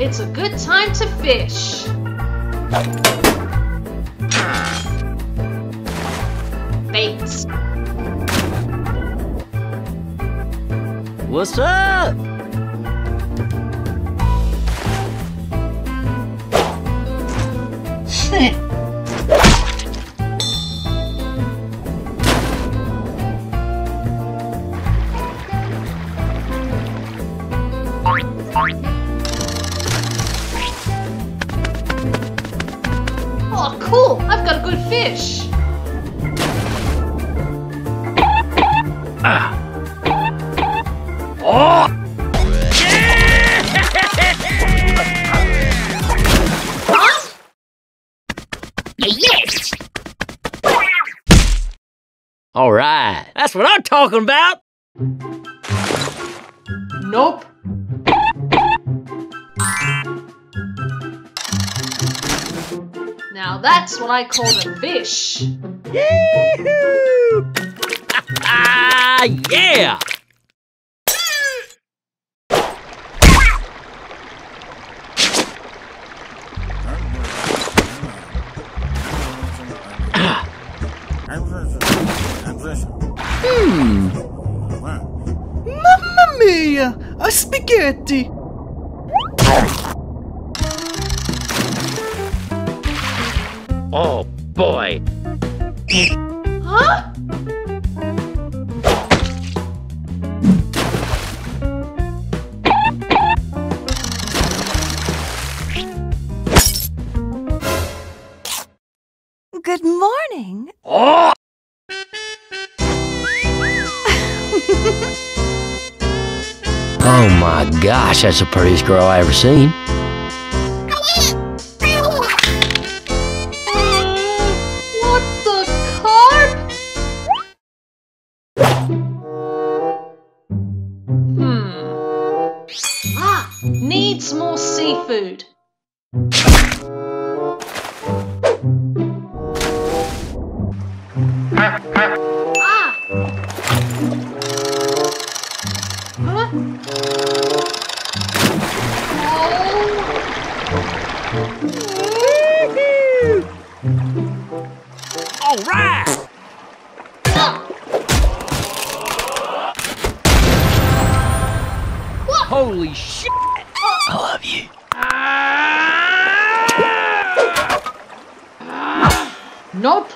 It's a good time to fish. Baits. What's up? Oh, cool! I've got a good fish! Oh! Huh? Yes! All right, that's what I'm talking about! Nope. Now that's what I call a fish. Yee-hoo! Yeah! Mamma mia! A spaghetti! Oh boy! Huh? Good morning. Oh! Oh my gosh, that's the prettiest girl I ever seen. Needs more seafood. Huh? Oh. All right. Holy shit! I love you. Nope.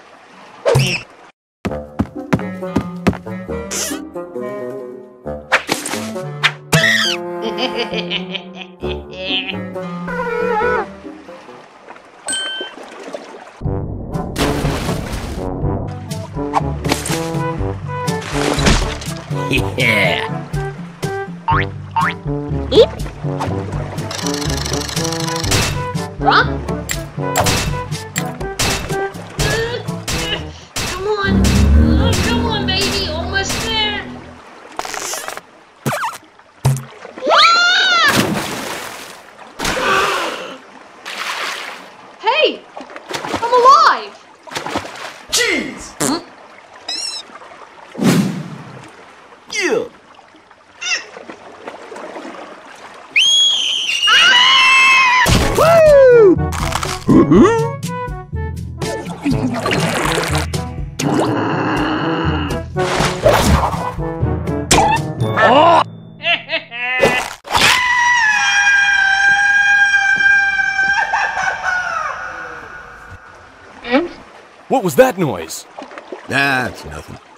Yeah. Eep. Huh? Come on! Come on, baby! Almost there! Hey! I'm alive! Jeez! Huh? Yeah! Oh! What was that noise? That's nothing.